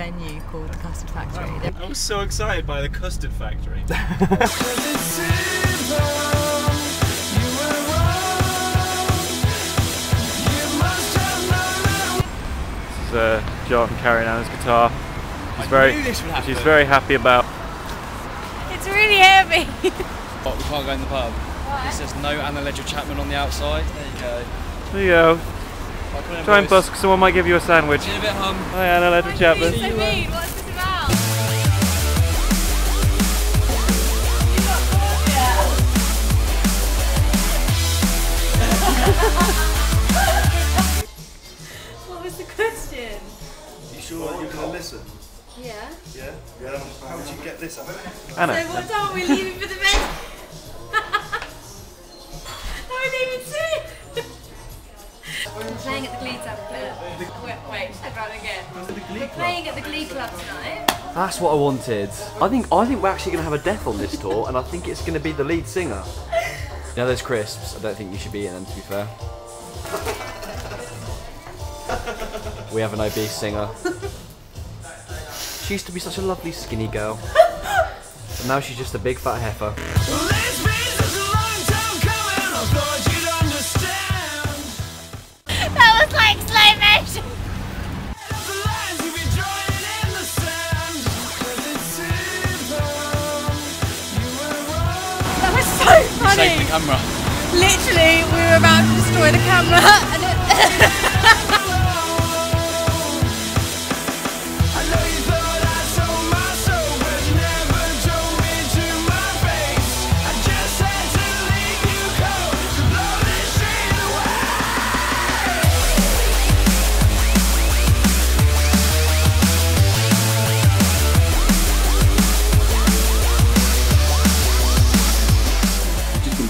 venue called the Custard Factory. I'm so excited by the Custard Factory. This is Jonathan carrying Anna's guitar. She's very happy about. It's really heavy. But we can't go in the pub. Why? It says no Anna Leddra Chapman on the outside. There you go. There you go. Try and busk, someone might give you a sandwich. A bit hum. Hi Anna Leddra Chapman. So mean. What's this about? You got caught yet. What was the question? You sure you're going to listen? Yeah. Yeah? Yeah. How would you get this out of it? Anna. So what time are we leaving for the bed? We're playing at the Glee Club tonight. Wait, I got it again. We're playing at the Glee Club tonight. That's what I wanted. I think we're actually going to have a death on this tour, and I think it's going to be the lead singer. Now there's crisps. I don't think you should be in them, to be fair. We have an obese singer. She used to be such a lovely skinny girl, and now she's just a big fat heifer. The camera. Literally, we were about to destroy the camera. And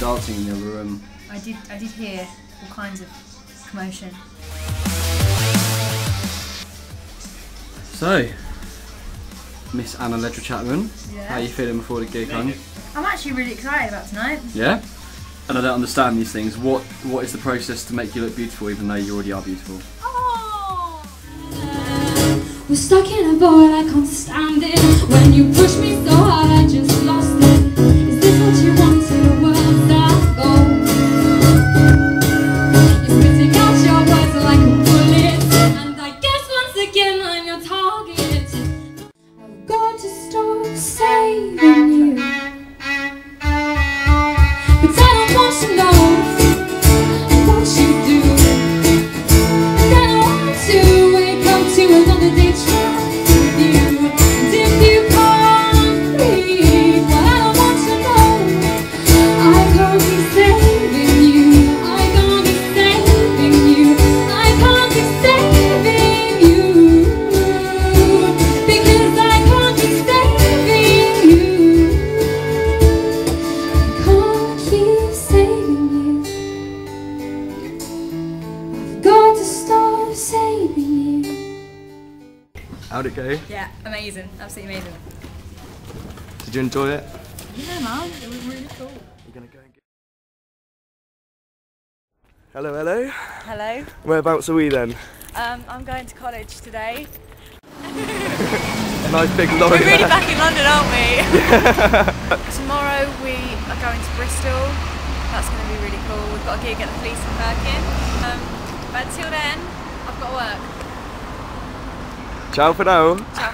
dancing in the other room. I did hear all kinds of commotion. So, Miss Anna Leddra Chapman, yeah. How are you feeling before the gig, hon? I'm actually really excited about tonight. Yeah? And I don't understand these things. What is the process to make you look beautiful even though you already are beautiful? Oh! We're stuck in a bowl, I can't stand it. When you push me so hard, I just lost it. Is this what you want to do? How'd it go? Yeah, amazing. Absolutely amazing. Did you enjoy it? Yeah, man. It was really cool. We're gonna go and get... Hello, hello. Hello. Whereabouts are we then? I'm going to college today. Nice big lorry. We're really back in London, aren't we? Yeah. Tomorrow we are going to Bristol. That's going to be really cool. We've got a gig at the Police in Birmingham. But until then, I've got to work. Ciao for now. Ciao.